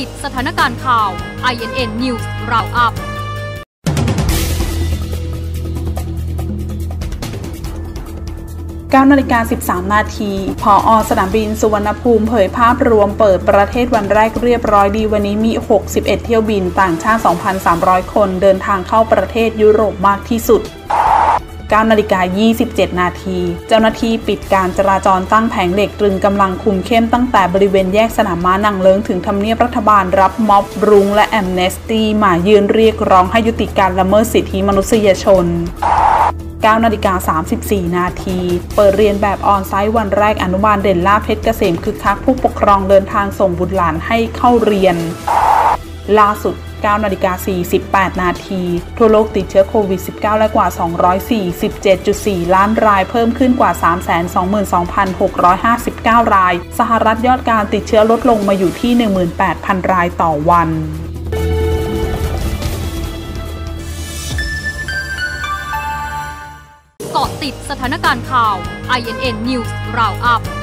ติดสถานการณ์ข่าว INN News Roundup9:13 นาทีผอ.สนามบินสุวรรณภูมิเผยภาพรวมเปิดประเทศวันแรกเรียบร้อยดีวันนี้มี 61 เที่ยวบินต่างชาติ 2,300 คนเดินทางเข้าประเทศยุโรปมากที่สุด 9:27 นาทีเจ้าหน้าที่ปิดการจราจรตั้งแผงเหล็กตรึงกำลังคุมเข้มตั้งแต่บริเวณแยกสนามม้านางเลิ้งถึงทำเนียบรัฐบาลรับม็อบรุ้งและแอมเนสตี้มายืนเรียกร้องให้ยุติการละเมิดสิทธิมนุษยชน9:34 นาทีเปิดเรียนแบบออนไซต์วันแรกอนุบาลเด่นล่าเพชรเกษมคึกคักผู้ปกครองเดินทางส่งบุตรหลานให้เข้าเรียนล่าสุด 9:48 นาทีทั่วโลกติดเชื้อโควิด -19 และกว่า 247.4 ล้านรายเพิ่มขึ้นกว่า 322,659 รายสหรัฐยอดการติดเชื้อลดลงมาอยู่ที่ 18,000 รายต่อวันเกาะติดสถานการณ์ข่าว INN News Roundup